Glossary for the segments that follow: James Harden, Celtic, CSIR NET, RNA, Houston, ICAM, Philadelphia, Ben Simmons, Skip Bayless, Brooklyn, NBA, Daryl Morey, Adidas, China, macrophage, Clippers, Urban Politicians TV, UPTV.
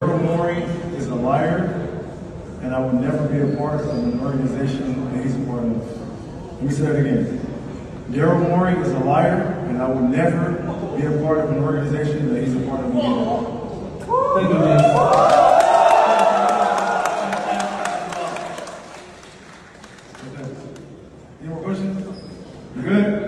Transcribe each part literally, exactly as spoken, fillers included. Daryl Morey is a liar, and I will never be a part of an organization that he's a part of. Let me say that again. Daryl Morey is a liar, and I will never be a part of an organization that he's a part of. Thank you, man. Any more questions? You good?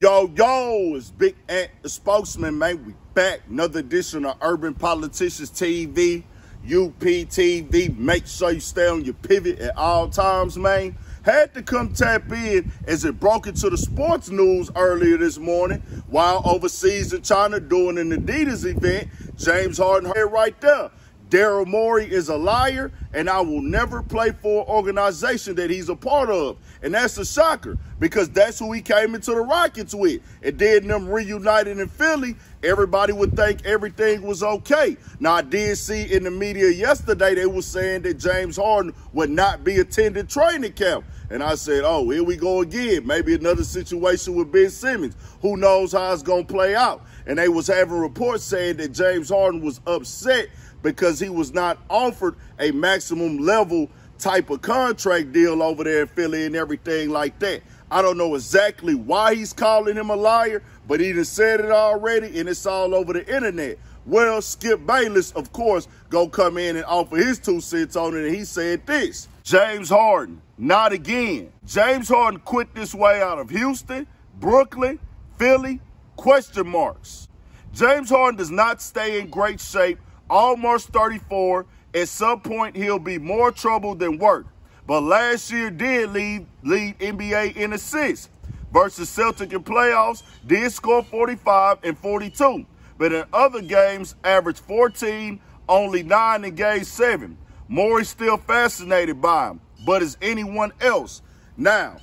Yo, yo, it's Big Ant, the spokesman, man. We back. Another edition of Urban Politicians T V, U P T V. Make sure you stay on your pivot at all times, man. Had to come tap in as it broke into the sports news earlier this morning while overseas in China doing an Adidas event. James Harden here right there. Daryl Morey is a liar, and I will never play for an organization that he's a part of. And that's a shocker, because that's who he came into the Rockets with. And then them reunited in Philly, everybody would think everything was okay. Now, I did see in the media yesterday they were saying that James Harden would not be attending training camp. And I said, oh, here we go again. Maybe another situation with Ben Simmons. Who knows how it's going to play out? And they was having reports saying that James Harden was upset because he was not offered a maximum level type of contract deal over there in Philly and everything like that. I don't know exactly why he's calling him a liar, but he done said it already, and it's all over the internet. Well, Skip Bayless, of course, go come in and offer his two cents on it, and he said this. James Harden, not again. James Harden quit this way out of Houston, Brooklyn, Philly, question marks. James Harden does not stay in great shape. Almost thirty-four, at some point he'll be more trouble than work. But last year did lead, lead N B A in assists. Versus Celtic in playoffs, did score forty-five and forty-two. But in other games, averaged fourteen, only nine in game seven. Morey's still fascinated by him, but is anyone else? Now,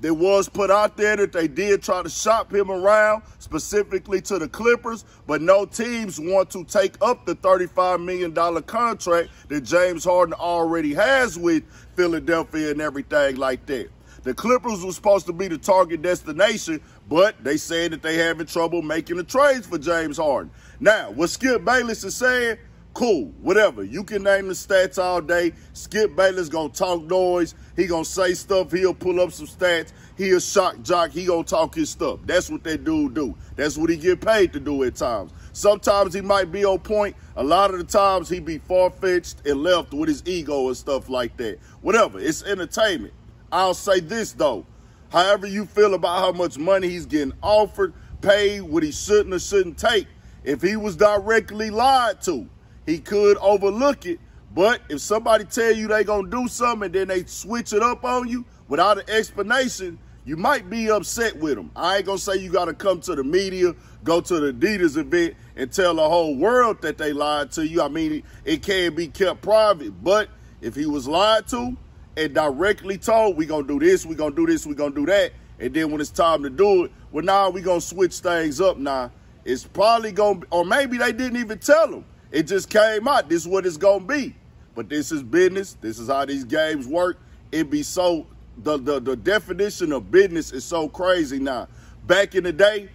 there was put out there that they did try to shop him around, specifically to the Clippers, but no teams want to take up the thirty-five million dollar contract that James Harden already has with Philadelphia and everything like that. The Clippers were supposed to be the target destination, but they said that they having trouble making the trades for James Harden. Now, what Skip Bayless is saying, cool, whatever. You can name the stats all day. Skip Bayless going to talk noise. He going to say stuff. He'll pull up some stats. He'll shock jock. He going to talk his stuff. That's what that dude do. That's what he get paid to do at times. Sometimes he might be on point. A lot of the times he be far-fetched and left with his ego and stuff like that. Whatever. It's entertainment. I'll say this, though. However you feel about how much money he's getting offered, paid, what he shouldn't or shouldn't take, if he was directly lied to, he could overlook it, but if somebody tell you they gonna do something and then they switch it up on you without an explanation, you might be upset with them. I ain't gonna say you gotta come to the media, go to the Adidas event, and tell the whole world that they lied to you. I mean, it, it can be kept private, but if he was lied to and directly told, we gonna do this, we gonna do this, we gonna do that, and then when it's time to do it, well, now nah, we gonna switch things up now. Nah. It's probably gonna be, or maybe they didn't even tell him. It just came out. This is what it's going to be. But this is business. This is how these games work. It be so, the, the, the definition of business is so crazy now. Back in the day,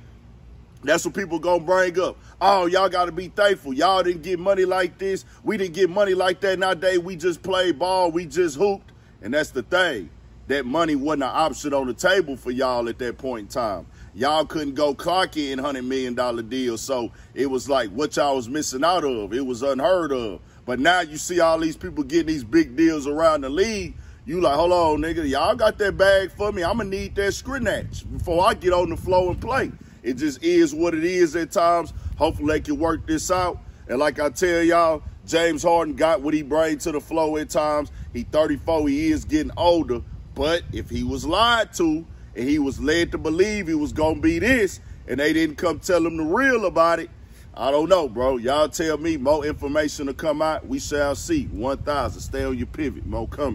that's what people going to bring up. Oh, y'all got to be thankful. Y'all didn't get money like this. We didn't get money like that. Nowadays, we just played ball. We just hooped. And that's the thing. That money wasn't an option on the table for y'all at that point in time. Y'all couldn't go clock in one hundred million dollar deals, so it was like what y'all was missing out of. It was unheard of. But now you see all these people getting these big deals around the league. You like, hold on, nigga, y'all got that bag for me. I'm going to need that scrimmage before I get on the floor and play. It just is what it is at times. Hopefully they can work this out. And like I tell y'all, James Harden got what he brings to the floor at times. He thirty-four. He is getting older. But if he was lied to and he was led to believe he was going to be this and they didn't come tell him the real about it, I don't know, bro. Y'all tell me. More information to come out. We shall see. one thousand. Stay on your pivot. More coming.